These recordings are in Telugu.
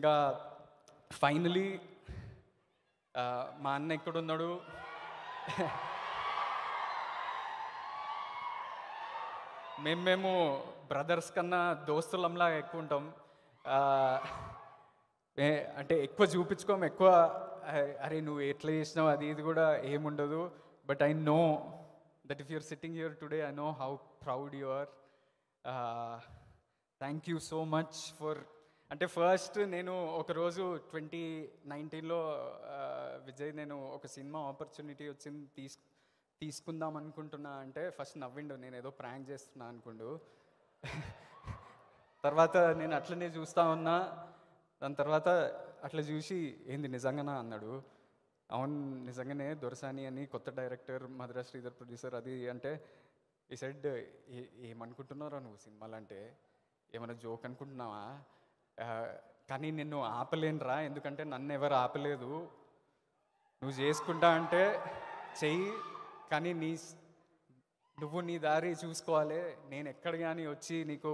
ఇంకా ఫైనలీ మా అన్న ఎక్కడున్నాడు, మేము బ్రదర్స్ కన్నా దోస్తులంలా ఎక్కువ ఉంటాం, అంటే ఎక్కువ చూపించుకోం, ఎక్కువ అరే నువ్వు ఎట్లా చేసినావు అది ఇది కూడా ఏముండదు. But I know that if you're sitting here today, I know how proud you are. Thank you so much for, అంటే ఫస్ట్ నేను ఒకరోజు 2019లో విజయ్ నేను ఒక సినిమా ఆపర్చునిటీ వచ్చింది తీసుకుందాం అనుకుంటున్నా అంటే ఫస్ట్ నవ్విండు, నేను ఏదో ప్రాంక్ చేస్తున్నా అనుకుండు. తర్వాత నేను అట్లనే చూస్తా ఉన్నా, దాని తర్వాత అట్లా చూసి ఏంది నిజంగానా అన్నాడు. అవును నిజంగానే దొరసాని అని కొత్త డైరెక్టర్, మద్రాస్ శ్రీధర్ ప్రొడ్యూసర్ అది అంటే. ఈ సైడ్ ఏమనుకుంటున్నారా నువ్వు సినిమాలు అంటే ఏమైనా జోక్ అనుకుంటున్నావా, కానీ నిన్ను ఆపలేనురా, ఎందుకంటే నన్ను ఎవరు ఆపలేదు, నువ్వు చేసుకుంటా అంటే చెయ్యి, కానీ నువ్వు నీ దారి చూసుకోవాలి, నేను ఎక్కడ కానీ వచ్చి నీకు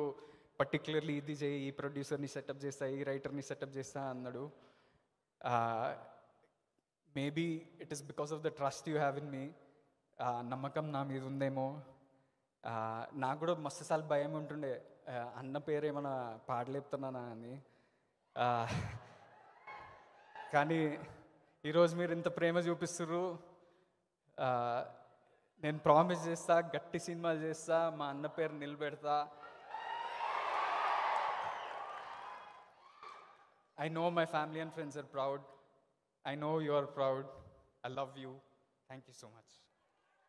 పర్టికులర్లీ ఇది చేయి, ఈ ప్రొడ్యూసర్ని సెటప్ చేస్తా, ఈ రైటర్ని సెటప్ చేస్తా అన్నాడు. Maybe it is because of the trust you have in me, నమ్మకం నా మీద ఉందేమో. నాకు కూడా మస్తుసార్లు భయం ఉంటుండే అన్న పేరు ఏమైనా పాడలేపుతున్నానా అని, కానీ ఈరోజు మీరు ఇంత ప్రేమ చూపిస్తున్నారు. నేను ప్రామిస్ చేస్తా గట్టి సినిమాలు చేస్తా, మా అన్న పేరు నిలబెడతా. I know my family and friends are proud. I know you are proud. I love you. Thank you so much.